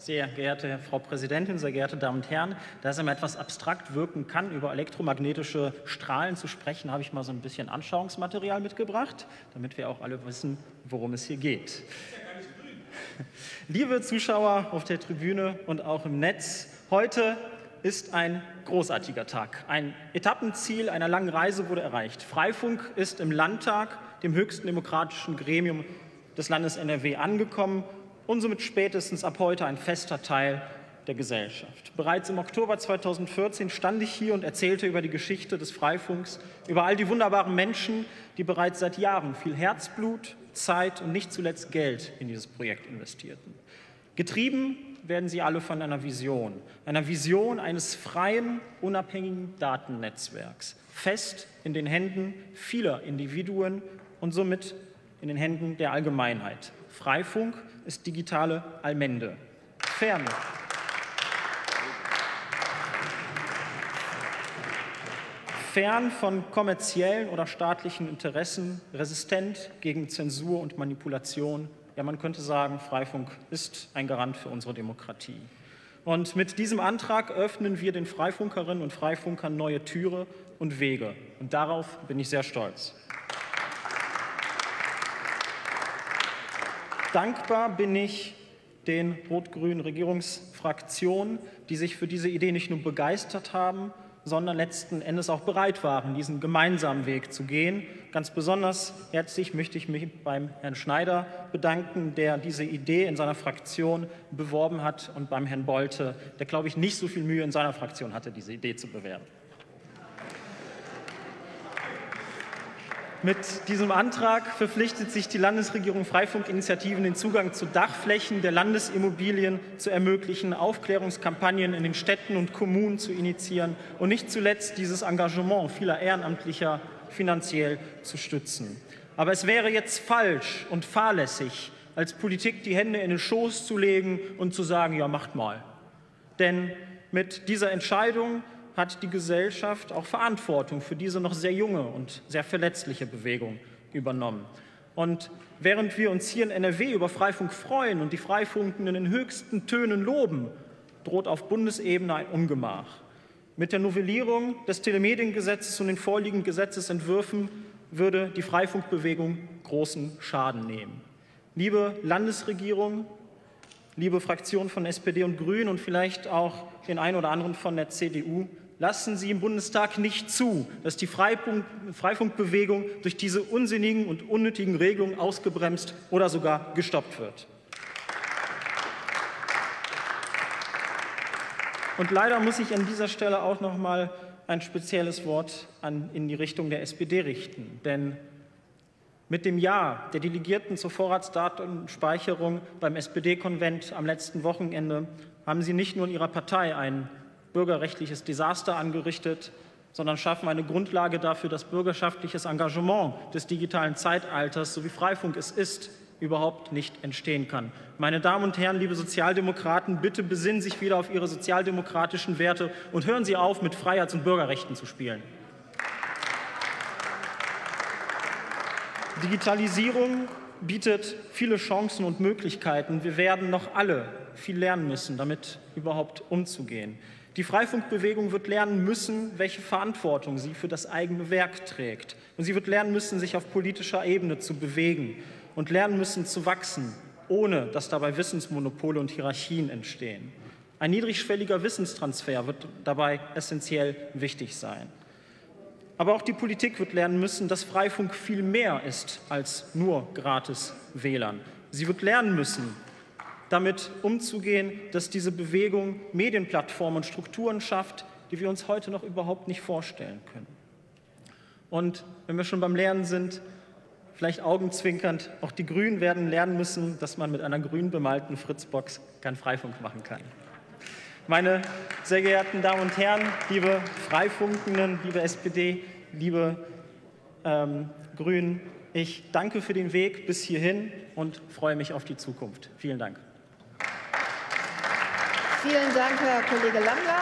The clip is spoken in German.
Sehr geehrte Frau Präsidentin, sehr geehrte Damen und Herren, da es immer etwas abstrakt wirken kann, über elektromagnetische Strahlen zu sprechen, habe ich mal so ein bisschen Anschauungsmaterial mitgebracht, damit wir auch alle wissen, worum es hier geht. Liebe Zuschauer auf der Tribüne und auch im Netz, heute ist ein großartiger Tag. Ein Etappenziel einer langen Reise wurde erreicht. Freifunk ist im Landtag, dem höchsten demokratischen Gremium des Landes NRW, angekommen und somit spätestens ab heute ein fester Teil der Gesellschaft. Bereits im Oktober 2014 stand ich hier und erzählte über die Geschichte des Freifunks, über all die wunderbaren Menschen, die bereits seit Jahren viel Herzblut, Zeit und nicht zuletzt Geld in dieses Projekt investierten. Getrieben werden sie alle von einer Vision eines freien, unabhängigen Datennetzwerks, fest in den Händen vieler Individuen und somit in den Händen der Allgemeinheit. Freifunk ist digitale Allmende. Fern von kommerziellen oder staatlichen Interessen, resistent gegen Zensur und Manipulation. Ja, man könnte sagen, Freifunk ist ein Garant für unsere Demokratie. Und mit diesem Antrag öffnen wir den Freifunkerinnen und Freifunkern neue Türen und Wege. Und darauf bin ich sehr stolz. Dankbar bin ich den rot-grünen Regierungsfraktionen, die sich für diese Idee nicht nur begeistert haben, sondern letzten Endes auch bereit waren, diesen gemeinsamen Weg zu gehen. Ganz besonders herzlich möchte ich mich beim Herrn Schneider bedanken, der diese Idee in seiner Fraktion beworben hat, und beim Herrn Bolte, der, glaube ich, nicht so viel Mühe in seiner Fraktion hatte, diese Idee zu bewerben. Mit diesem Antrag verpflichtet sich die Landesregierung, Freifunk-Initiativen den Zugang zu Dachflächen der Landesimmobilien zu ermöglichen, Aufklärungskampagnen in den Städten und Kommunen zu initiieren und nicht zuletzt dieses Engagement vieler Ehrenamtlicher finanziell zu stützen. Aber es wäre jetzt falsch und fahrlässig, als Politik die Hände in den Schoß zu legen und zu sagen, ja, macht mal. Denn mit dieser Entscheidung hat die Gesellschaft auch Verantwortung für diese noch sehr junge und sehr verletzliche Bewegung übernommen. Und während wir uns hier in NRW über Freifunk freuen und die Freifunkenden in den höchsten Tönen loben, droht auf Bundesebene ein Ungemach. Mit der Novellierung des Telemediengesetzes und den vorliegenden Gesetzesentwürfen würde die Freifunkbewegung großen Schaden nehmen. Liebe Landesregierung, liebe Fraktionen von SPD und Grünen und vielleicht auch den einen oder anderen von der CDU, lassen Sie im Bundestag nicht zu, dass die Freifunkbewegung durch diese unsinnigen und unnötigen Regelungen ausgebremst oder sogar gestoppt wird. Und leider muss ich an dieser Stelle auch noch mal ein spezielles Wort in die Richtung der SPD richten, denn mit dem Ja der Delegierten zur Vorratsdatenspeicherung beim SPD-Konvent am letzten Wochenende haben Sie nicht nur in Ihrer Partei ein bürgerrechtliches Desaster angerichtet, sondern schaffen eine Grundlage dafür, dass bürgerschaftliches Engagement des digitalen Zeitalters, so wie Freifunk es ist, überhaupt nicht entstehen kann. Meine Damen und Herren, liebe Sozialdemokraten, bitte besinnen Sie sich wieder auf Ihre sozialdemokratischen Werte und hören Sie auf, mit Freiheits- und Bürgerrechten zu spielen. Digitalisierung bietet viele Chancen und Möglichkeiten. Wir werden noch alle viel lernen müssen, damit überhaupt umzugehen. Die Freifunkbewegung wird lernen müssen, welche Verantwortung sie für das eigene Werk trägt. Und sie wird lernen müssen, sich auf politischer Ebene zu bewegen und lernen müssen, zu wachsen, ohne dass dabei Wissensmonopole und Hierarchien entstehen. Ein niedrigschwelliger Wissenstransfer wird dabei essentiell wichtig sein. Aber auch die Politik wird lernen müssen, dass Freifunk viel mehr ist als nur gratis WLAN. Sie wird lernen müssen, damit umzugehen, dass diese Bewegung Medienplattformen und Strukturen schafft, die wir uns heute noch überhaupt nicht vorstellen können. Und wenn wir schon beim Lernen sind, vielleicht augenzwinkernd, auch die Grünen werden lernen müssen, dass man mit einer grün bemalten Fritzbox keinen Freifunk machen kann. Meine sehr geehrten Damen und Herren, liebe Freifunkenden, liebe SPD, liebe Grünen, ich danke für den Weg bis hierhin und freue mich auf die Zukunft. Vielen Dank. Vielen Dank, Herr Kollege Langer.